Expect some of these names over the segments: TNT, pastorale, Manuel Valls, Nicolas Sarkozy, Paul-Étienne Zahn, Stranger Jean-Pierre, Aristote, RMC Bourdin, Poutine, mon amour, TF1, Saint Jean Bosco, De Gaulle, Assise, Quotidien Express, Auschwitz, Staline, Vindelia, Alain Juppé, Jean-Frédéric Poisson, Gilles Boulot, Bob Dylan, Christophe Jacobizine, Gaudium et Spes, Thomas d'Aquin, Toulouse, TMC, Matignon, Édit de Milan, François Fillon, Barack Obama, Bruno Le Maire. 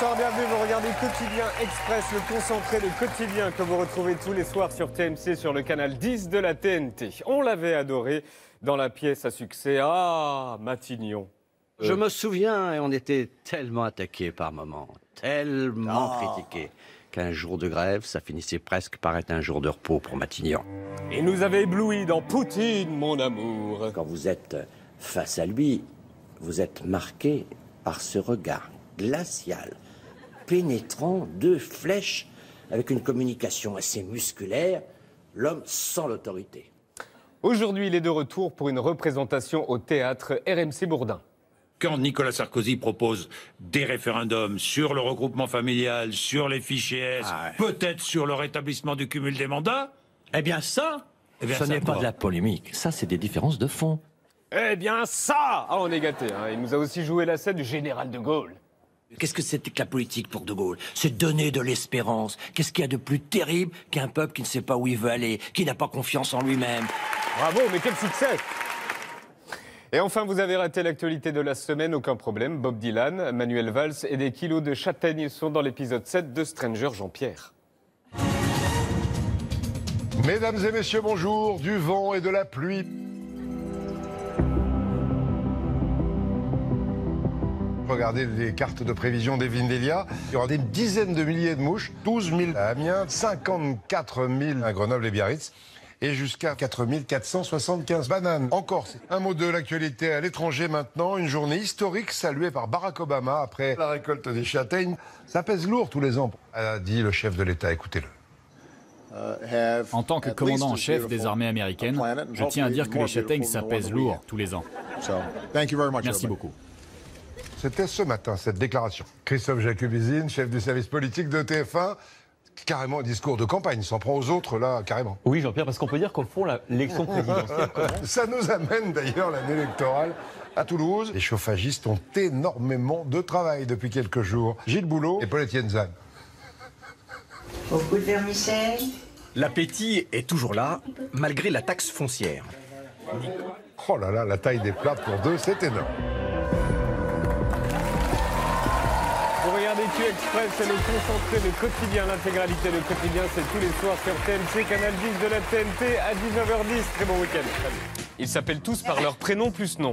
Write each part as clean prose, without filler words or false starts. Bonsoir, bienvenue, vous regardez Quotidien Express, le concentré de Quotidien que vous retrouvez tous les soirs sur TMC, sur le canal 10 de la TNT. On l'avait adoré dans la pièce à succès, ah, Matignon. Je me souviens, et on était tellement attaqués par moments, tellement critiqués, qu'un jour de grève, ça finissait presque par être un jour de repos pour Matignon. Et nous avait éblouis dans Poutine, mon amour. Quand vous êtes face à lui, vous êtes marqué par ce regard glacial, pénétrant, deux flèches, avec une communication assez musculaire, l'homme sans l'autorité. Aujourd'hui, il est de retour pour une représentation au théâtre RMC Bourdin. Quand Nicolas Sarkozy propose des référendums sur le regroupement familial, sur les fichiers S, peut-être sur le rétablissement du cumul des mandats, eh bien ça n'est pas de la polémique, ça c'est des différences de fond. Eh bien ça, on est gâtés, hein. Il nous a aussi joué la scène du général de Gaulle. Qu'est-ce que c'était que la politique pour De Gaulle? C'est donner de l'espérance. Qu'est-ce qu'il y a de plus terrible qu'un peuple qui ne sait pas où il veut aller, qui n'a pas confiance en lui-même? Bravo, mais quel succès! Et enfin, vous avez raté l'actualité de la semaine, aucun problème. Bob Dylan, Manuel Valls et des kilos de châtaignes sont dans l'épisode 7 de Stranger Jean-Pierre. Mesdames et messieurs, bonjour, du vent et de la pluie. Regardez les cartes de prévision des Vindelia. Il y aura des dizaines de milliers de mouches, 12 000 à Amiens, 54 000 à Grenoble et Biarritz, et jusqu'à 4 475 bananes. Encore, un mot de l'actualité à l'étranger maintenant. Une journée historique saluée par Barack Obama après la récolte des châtaignes. Ça pèse lourd tous les ans, a dit le chef de l'État. Écoutez-le. En tant que commandant en chef des armées américaines, je tiens à dire que les châtaignes, ça pèse lourd tous les ans. Merci beaucoup. C'était ce matin, cette déclaration. Christophe Jacobizine, chef du service politique de TF1. Carrément un discours de campagne, s'en prend aux autres, là, carrément. Oui, Jean-Pierre, parce qu'on peut dire qu'au fond, l'élection présidentielle... Ça nous amène d'ailleurs, l'année électorale, à Toulouse. Les chauffagistes ont énormément de travail depuis quelques jours. Gilles Boulot et Paul-Étienne Zahn. Beaucoup de vermicelles. L'appétit est toujours là, malgré la taxe foncière. Oh là là, la taille des plats pour deux, c'est énorme. TNT Express, c'est le concentré de Quotidien. L'intégralité de Quotidien, c'est tous les soirs sur TMC, canal 10 de la TNT à 19h10. Très bon week-end. Ils s'appellent tous par leur prénom plus nom.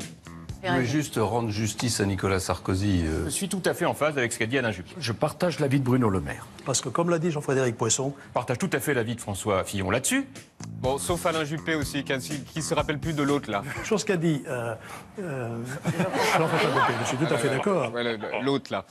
Mais juste rendre justice à Nicolas Sarkozy. Je suis tout à fait en phase avec ce qu'a dit Alain Juppé. Je partage l'avis de Bruno Le Maire. Parce que comme l'a dit Jean-Frédéric Poisson... Je partage tout à fait l'avis de François Fillon là-dessus. Bon, sauf Alain Juppé aussi, qui se rappelle plus de l'autre, là. Chose qu'a dit Jean-Frédéric Poisson, je suis tout à fait d'accord. L'autre, là.